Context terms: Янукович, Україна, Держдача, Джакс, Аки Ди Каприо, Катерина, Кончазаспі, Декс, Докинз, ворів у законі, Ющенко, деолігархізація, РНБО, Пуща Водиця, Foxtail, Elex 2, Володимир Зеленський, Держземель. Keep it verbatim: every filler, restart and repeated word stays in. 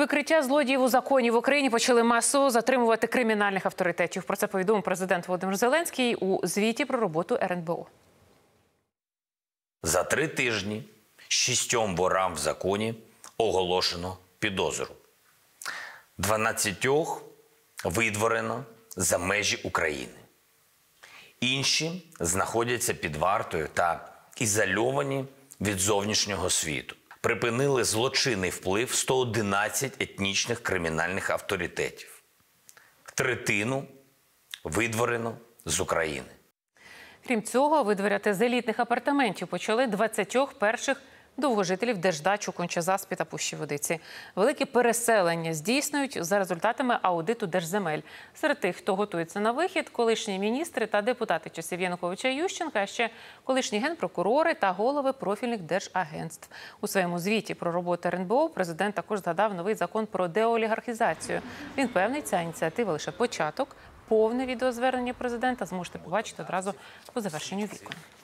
Викриття злодіїв у законі в Україні почали масово затримувати кримінальних авторитетів. Про це повідомив президент Володимир Зеленський у звіті про роботу Р Н Б О. За три тижні шістьом ворам в законі оголошено підозру. дванадцятьох видворено за межі України. Інші знаходяться під вартою та ізольовані від зовнішнього світу. Припинили злочинний вплив ста одинадцяти етнічних кримінальних авторитетів. Третину видворено з України. Крім цього, видворяти з елітних апартаментів почали двадцяти перших довгожителів Держдачу, Кончазаспі та Пущі Водиці. Великі переселення здійснюють за результатами аудиту Держземель. Серед тих, хто готується на вихід, колишні міністри та депутати часів Януковича і Ющенка, а ще колишні генпрокурори та голови профільних держагентств. У своєму звіті про роботу Р Н Б О президент також згадав новий закон про деолігархізацію. Він певний, ця ініціатива лише початок. Повне відеозвернення президента зможете побачити одразу по завершенню віку.